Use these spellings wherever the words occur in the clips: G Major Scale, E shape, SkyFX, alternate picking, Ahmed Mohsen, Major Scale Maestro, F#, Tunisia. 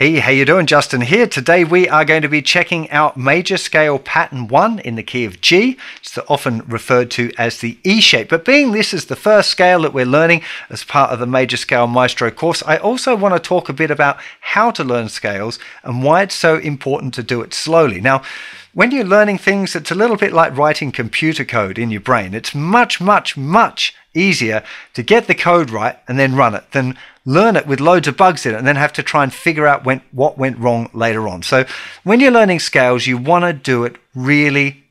Hey, how you doing? Justin here. Today we are going to be checking out Major Scale Pattern 1 in the key of G. It's often referred to as the E shape, but being this is the first scale that we're learning as part of the Major Scale Maestro course, I also want to talk a bit about how to learn scales and why it's so important to do it slowly. Now, when you're learning things, it's a little bit like writing computer code in your brain. It's much easier to get the code right and then run it than learn it with loads of bugs in it and then have to try and figure out what went wrong later on. So when you're learning scales, you want to do it really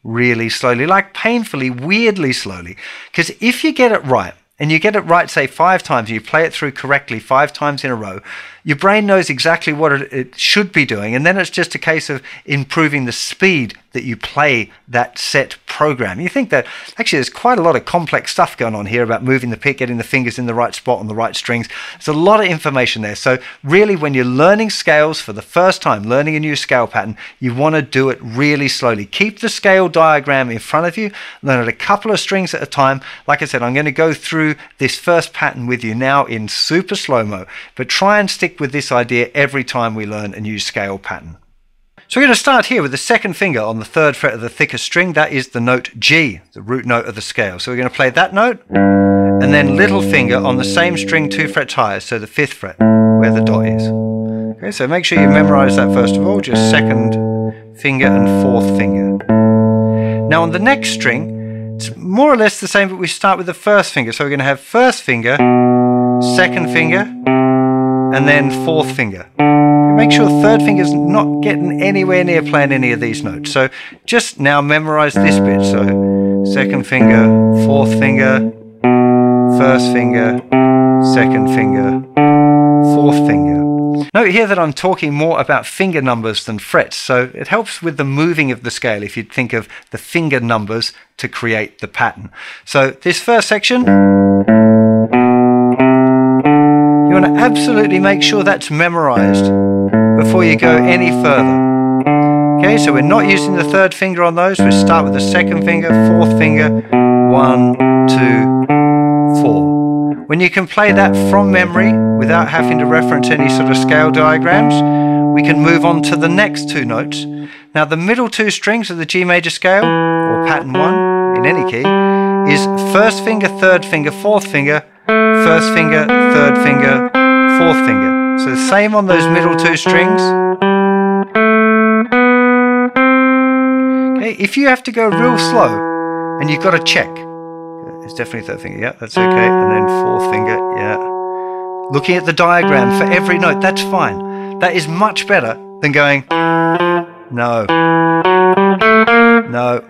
slowly, like painfully, weirdly slowly, because if you get it right, and you get it right, say 5 times, and you play it through correctly 5 times in a row, your brain knows exactly what it should be doing, and then it's just a case of improving the speed that you play that set program. You think that actually there's quite a lot of complex stuff going on here about moving the pick, getting the fingers in the right spot on the right strings. There's a lot of information there. So really, when you're learning scales for the first time, learning a new scale pattern, you want to do it really slowly. Keep the scale diagram in front of you, learn it a couple of strings at a time. Like I said, I'm going to go through this first pattern with you now in super slow-mo, but try and stick with this idea every time we learn a new scale pattern. So we're going to start here with the second finger on the 3rd fret of the thickest string. That is the note G, the root note of the scale. So we're going to play that note, and then little finger on the same string 2 frets higher, so the 5th fret, where the dot is. Okay, so make sure you memorize that first of all, just 2nd finger and 4th finger. Now on the next string, it's more or less the same, but we start with the 1st finger. So we're going to have 1st finger, 2nd finger, and then 4th finger. Make sure the 3rd finger's not getting anywhere near playing any of these notes. So just now memorize this bit. So 2nd finger, 4th finger, 1st finger, 2nd finger, 4th finger. Note here that I'm talking more about finger numbers than frets, so it helps with the moving of the scale if you think of the finger numbers to create the pattern. So this first section, you want to absolutely make sure that's memorized before you go any further. Okay, so we're not using the 3rd finger on those. We start with the 2nd finger, 4th finger, 1, 2, 4. When you can play that from memory without having to reference any sort of scale diagrams, we can move on to the next 2 notes. Now the middle 2 strings of the G major scale, or pattern 1 in any key, is 1st finger, 3rd finger, 4th finger, 1st finger, 3rd finger, 4th finger. So the same on those middle 2 strings. Okay, if you have to go real slow and you've got to check, it's definitely 3rd finger, yeah, that's okay, and then 4th finger, yeah. Looking at the diagram for every note, that's fine. That is much better than going, no, no.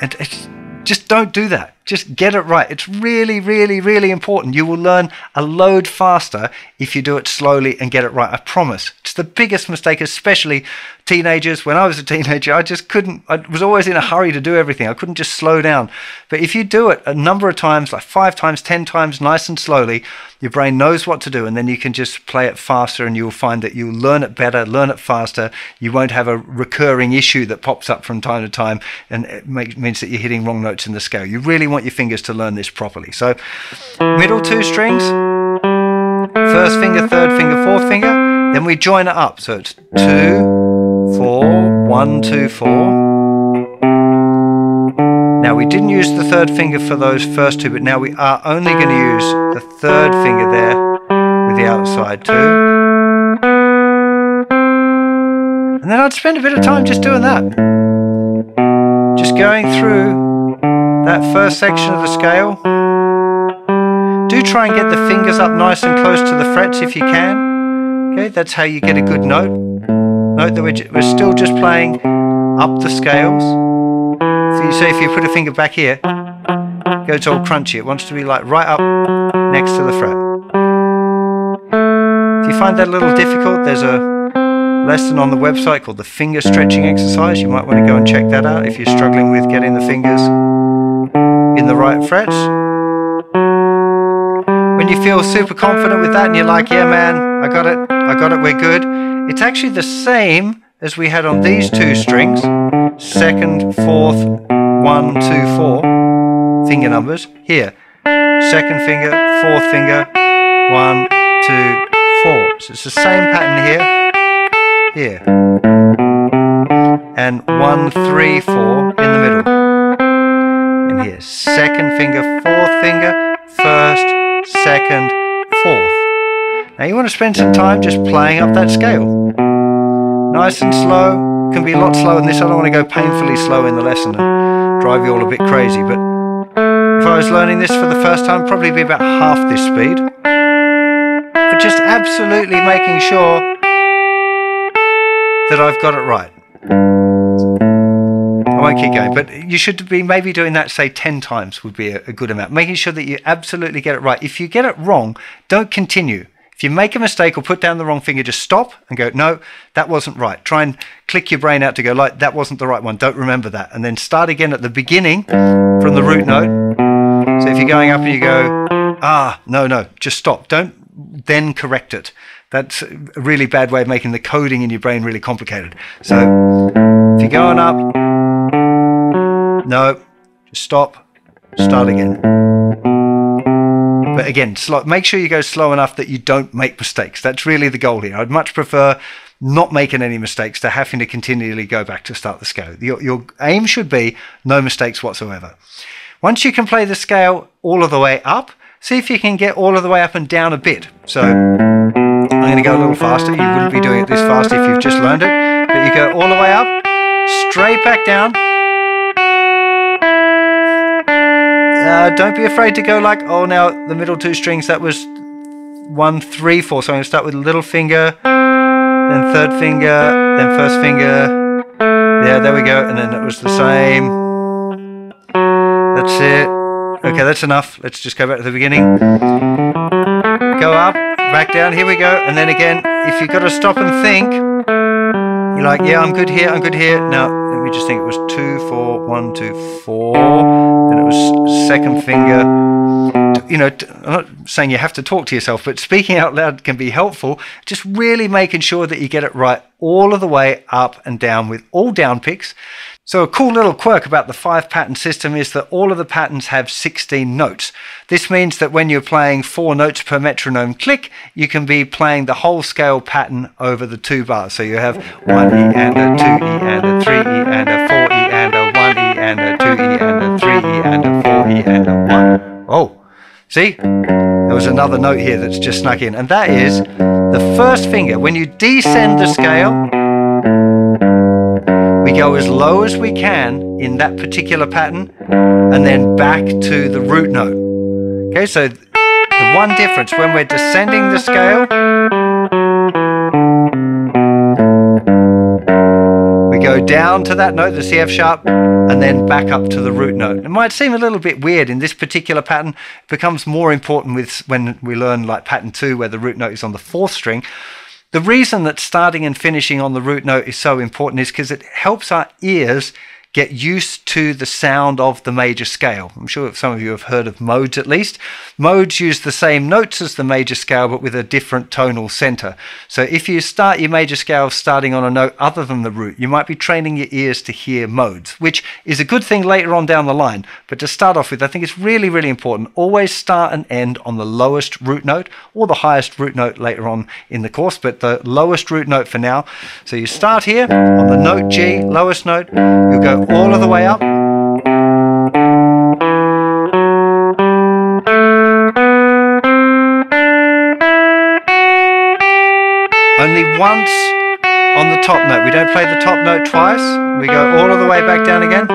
And it's just don't do that. Just get it right. It's really important. You will learn a load faster if you do it slowly and get it right. I promise. It's the biggest mistake, especially teenagers. When I was a teenager, I just couldn't. I was always in a hurry to do everything. I couldn't just slow down. But if you do it a number of times, like 5 times, 10 times, nice and slowly, your brain knows what to do, and then you can just play it faster, and you'll find that you'll learn it better, learn it faster. You won't have a recurring issue that pops up from time to time, and it means that you're hitting wrong notes in the scale. You really want your fingers to learn this properly. So middle 2 strings, 1st finger, 3rd finger, 4th finger, then we join it up. So it's 2, 4, 1, 2, 4. Now we didn't use the 3rd finger for those first 2, but now we are only going to use the 3rd finger there with the outside 2. And then I'd spend a bit of time just doing that. Just going through that first section of the scale. Do try and get the fingers up nice and close to the frets if you can. Okay, that's how you get a good note. Note that we're still just playing up the scales. So you say if you put a finger back here, it goes all crunchy. It wants to be like right up next to the fret. If you find that a little difficult, there's a lesson on the website called the finger stretching exercise. You might want to go and check that out if you're struggling with getting the fingers in the right frets. When you feel super confident with that and you're like, yeah man, I got it, we're good. It's actually the same as we had on these 2 strings, 2nd, 4th, 1, 2, 4 finger numbers here. 2nd finger, 4th finger, 1, 2, 4. So it's the same pattern here, and 1, 3, 4 in the middle, and here, second finger, fourth finger, first, second, fourth. Now you want to spend some time just playing up that scale, nice and slow. Can be a lot slower than this. I don't want to go painfully slow in the lesson and drive you all a bit crazy, but if I was learning this for the first time, probably be about half this speed, but just absolutely making sure that I've got it right. I won't keep going, but you should be maybe doing that, say, 10 times would be a good amount, making sure that you absolutely get it right. If you get it wrong, don't continue. If you make a mistake or put down the wrong finger, just stop and go, no, that wasn't right. Try and click your brain out to go, like, that wasn't the right one. Don't remember that. And then start again at the beginning from the root note. So if you're going up and you go, ah, no, just stop. Don't then correct it. That's a really bad way of making the coding in your brain really complicated. So if you're going up, no, just stop, start again. But again, make sure you go slow enough that you don't make mistakes. That's really the goal here. I'd much prefer not making any mistakes to having to continually go back to start the scale. Your aim should be no mistakes whatsoever. Once you can play the scale all of the way up, see if you can get all of the way up and down a bit. So I'm going to go a little faster. You wouldn't be doing it this fast if you've just learned it. But you go all the way up, straight back down. Don't be afraid to go like, oh, now the middle two strings, that was 1, 3, 4. So I'm going to start with little finger, then third finger, then first finger. Yeah, there we go. And then it was the same. That's it. Okay, that's enough. Let's just go back to the beginning. Go up, back down. Here we go. And then again, if you've got to stop and think, you're like, yeah, I'm good here, I'm good here. Now, we just think it was 2, 4, 1, 2, 4. Then it was second finger. You know, I'm not saying you have to talk to yourself, but speaking out loud can be helpful. Just really making sure that you get it right all of the way up and down with all down picks. So a cool little quirk about the 5-pattern system is that all of the patterns have 16 notes. This means that when you're playing 4 notes per metronome click, you can be playing the whole scale pattern over the 2 bars. So you have 1E and a 2E and a 3E and a 4E and a 1E and a 2E and a 3E and a 4E and a 1. Oh, see? There was another note here that's just snuck in, and that is the first finger. When you descend the scale, we go as low as we can in that particular pattern and then back to the root note. Okay, so the one difference when we're descending the scale, we go down to that note, the C F# and then back up to the root note. It might seem a little bit weird in this particular pattern. It becomes more important with when we learn like pattern 2, where the root note is on the 4th string. The reason that starting and finishing on the root note is so important is because it helps our ears get used to the sound of the major scale. I'm sure some of you have heard of modes at least. Modes use the same notes as the major scale but with a different tonal center. So if you start your major scale starting on a note other than the root, you might be training your ears to hear modes, which is a good thing later on down the line. But to start off with, I think it's really, really important. Always start and end on the lowest root note or the highest root note later on in the course, but the lowest root note for now. So you start here on the note G, lowest note, you'll go all of the way up, only once on the top note. We don't play the top note twice. We go all of the way back down again.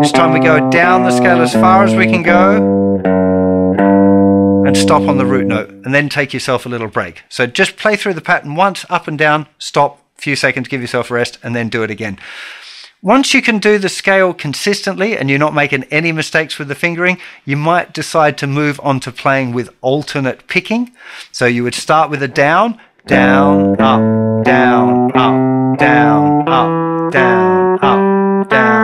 This time we go down the scale as far as we can go and stop on the root note and then take yourself a little break. So just play through the pattern once, up and down, stop, few seconds, give yourself a rest, and then do it again. Once you can do the scale consistently and you're not making any mistakes with the fingering, you might decide to move on to playing with alternate picking. So you would start with a down, down, up, down, up, down, up, down, up, down, up.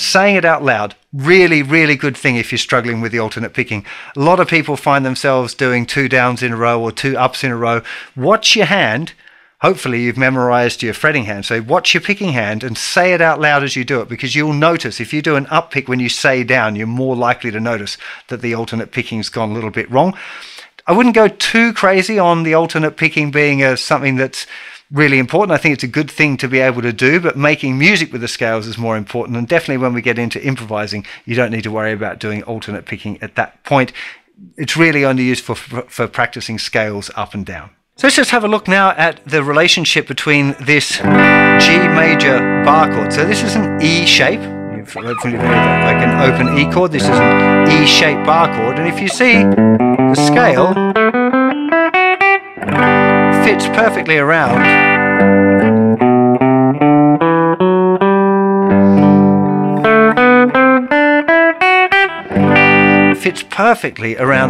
Saying it out loud. Really, really good thing if you're struggling with the alternate picking. A lot of people find themselves doing two downs in a row or two ups in a row. Watch your hand. Hopefully you've memorized your fretting hand. So watch your picking hand and say it out loud as you do it, because you'll notice if you do an up pick when you say down, you're more likely to notice that the alternate picking's gone a little bit wrong. I wouldn't go too crazy on the alternate picking being something that's really important. I think it's a good thing to be able to do, but making music with the scales is more important. And definitely when we get into improvising, you don't need to worry about doing alternate picking at that point. It's really only used for practicing scales up and down. So let's just have a look now at the relationship between this G major bar chord. So this is an E shape. Hopefully like an open E chord. This is an E shape bar chord. And if you see, the scale fits perfectly around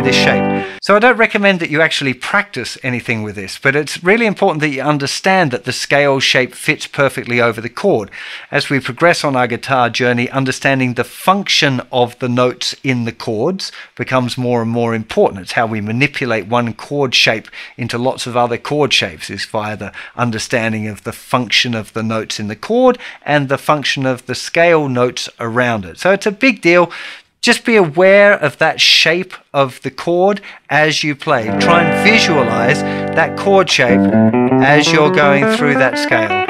this shape. So I don't recommend that you actually practice anything with this, but it's really important that you understand that the scale shape fits perfectly over the chord. As we progress on our guitar journey, understanding the function of the notes in the chords becomes more and more important. It's how we manipulate one chord shape into lots of other chord shapes, is via the understanding of the function of the notes in the chord and the function of the scale notes around it. So it's a big deal. Just be aware of that shape of the chord as you play. Try and visualize that chord shape as you're going through that scale.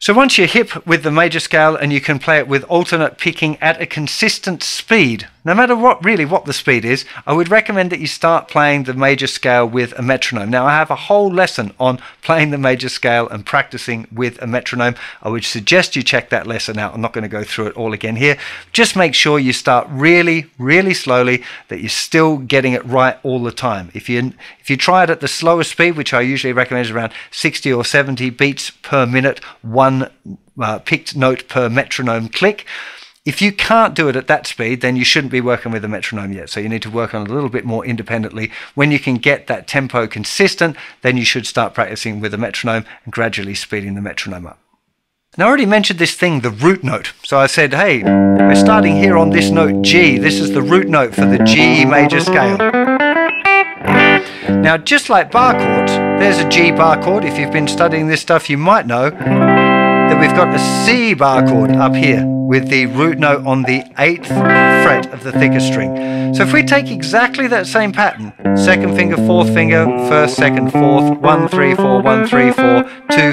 So once you're hip with the major scale and you can play it with alternate picking at a consistent speed, no matter what the speed is, I would recommend that you start playing the major scale with a metronome. Now I have a whole lesson on playing the major scale and practicing with a metronome. I would suggest you check that lesson out. I'm not going to go through it all again here. Just make sure you start really, really slowly, that you're still getting it right all the time. If you try it at the slowest speed, which I usually recommend is around 60 or 70 beats per minute, one picked note per metronome click. If you can't do it at that speed, then you shouldn't be working with a metronome yet. So you need to work on it a little bit more independently. When you can get that tempo consistent, then you should start practicing with a metronome and gradually speeding the metronome up. Now I already mentioned this thing, the root note. So I said, hey, we're starting here on this note G. This is the root note for the G major scale. Now just like bar chords, there's a G bar chord. If you've been studying this stuff, you might know that we've got a C bar chord up here with the root note on the 8th fret of the thicker string. So if we take exactly that same pattern, 2nd finger, 4th finger, 1st, 2nd, 4th, 1, 3, 4, 1, 3, 4,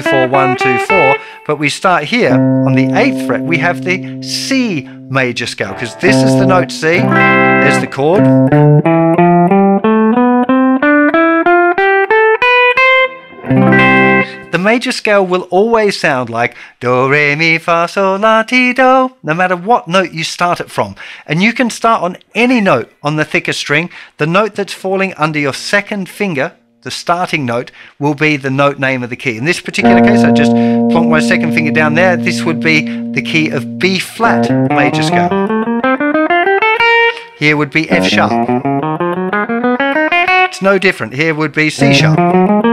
2, 4, 1, 2, 4, but we start here on the 8th fret, we have the C major scale, because this is the note C, there's the chord, the major scale will always sound like do, re, mi, fa, sol, la, ti, do, no matter what note you start it from. And you can start on any note on the thicker string. The note that's falling under your 2nd finger, the starting note, will be the note name of the key. In this particular case, I just plonk my 2nd finger down there. This would be the key of B flat major scale. Here would be F sharp. It's no different. Here would be C sharp.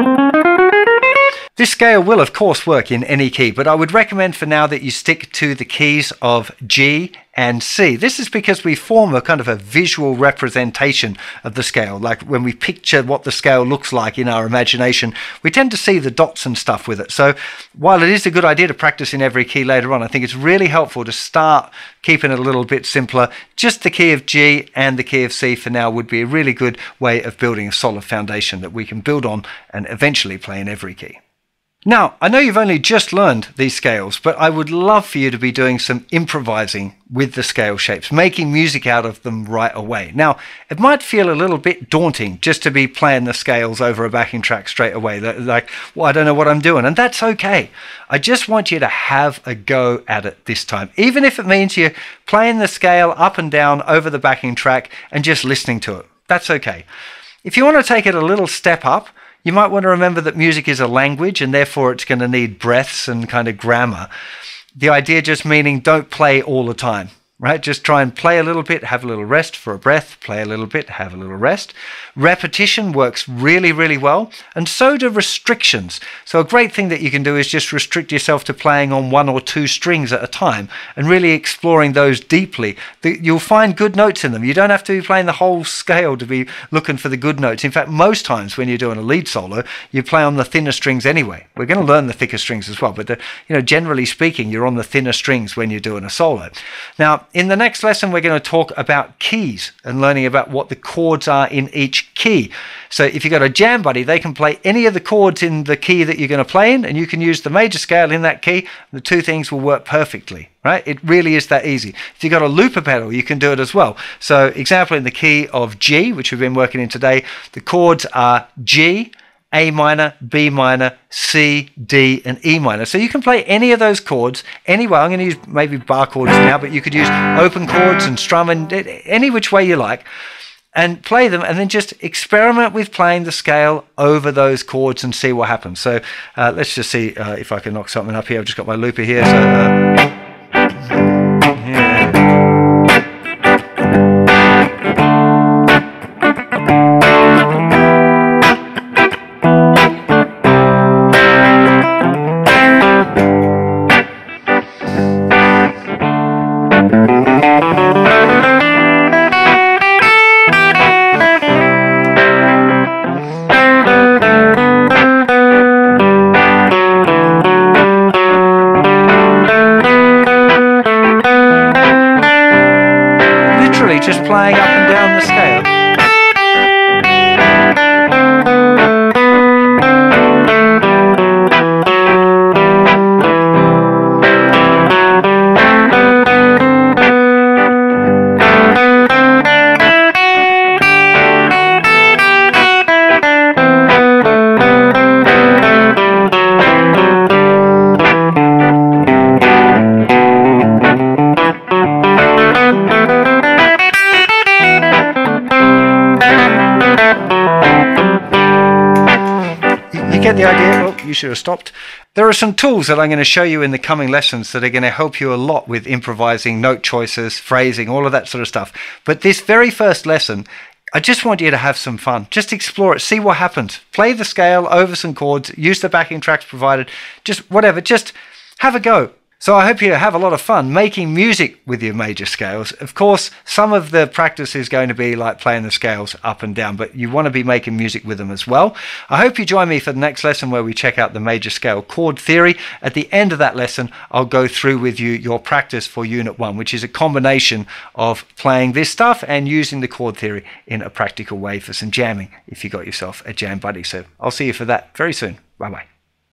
This scale will of course work in any key, but I would recommend for now that you stick to the keys of G and C. This is because we form a kind of a visual representation of the scale. Like when we picture what the scale looks like in our imagination, we tend to see the dots and stuff with it. So while it is a good idea to practice in every key later on, I think it's really helpful to start keeping it a little bit simpler. Just the key of G and the key of C for now would be a really good way of building a solid foundation that we can build on and eventually play in every key. Now, I know you've only just learned these scales, but I would love for you to be doing some improvising with the scale shapes, making music out of them right away. Now, it might feel a little bit daunting just to be playing the scales over a backing track straight away, like, well, I don't know what I'm doing, and that's okay. I just want you to have a go at it this time, even if it means you're playing the scale up and down over the backing track and just listening to it. That's okay. If you want to take it a little step up, you might want to remember that music is a language and therefore it's going to need breaths and kind of grammar. The idea just meaning don't play all the time. right? Just try and play a little bit, have a little rest for a breath, play a little bit, have a little rest. Repetition works really, really well, and so do restrictions. So a great thing that you can do is just restrict yourself to playing on 1 or 2 strings at a time and really exploring those deeply. You'll find good notes in them. You don't have to be playing the whole scale to be looking for the good notes. In fact, most times when you're doing a lead solo, you play on the thinner strings anyway. We're going to learn the thicker strings as well, but generally speaking, you're on the thinner strings when you're doing a solo. Now, in the next lesson, we're going to talk about keys and learning about what the chords are in each key. So if you've got a jam buddy, they can play any of the chords in the key that you're going to play in, and you can use the major scale in that key. The two things will work perfectly, right? It really is that easy. If you've got a looper pedal, you can do it as well. So example, in the key of G, which we've been working in today, the chords are G, A minor, B minor, C, D, and E minor. So you can play any of those chords anyway. I'm going to use maybe bar chords now, but you could use open chords and strum and any which way you like, and play them, and then just experiment with playing the scale over those chords and see what happens. So let's just see if I can knock something up here. I've just got my looper here. So, just playing up and down the scale. You should have stopped. There are some tools that I'm going to show you in the coming lessons that are going to help you a lot with improvising, note choices, phrasing, all of that sort of stuff. But this very first lesson, I just want you to have some fun. Just explore it, see what happens. Play the scale over some chords, use the backing tracks provided, just whatever, just have a go. So I hope you have a lot of fun making music with your major scales. Of course, some of the practice is going to be like playing the scales up and down, but you want to be making music with them as well. I hope you join me for the next lesson where we check out the major scale chord theory. At the end of that lesson, I'll go through with you your practice for Unit 1, which is a combination of playing this stuff and using the chord theory in a practical way for some jamming if you got yourself a jam buddy. So I'll see you for that very soon. Bye-bye.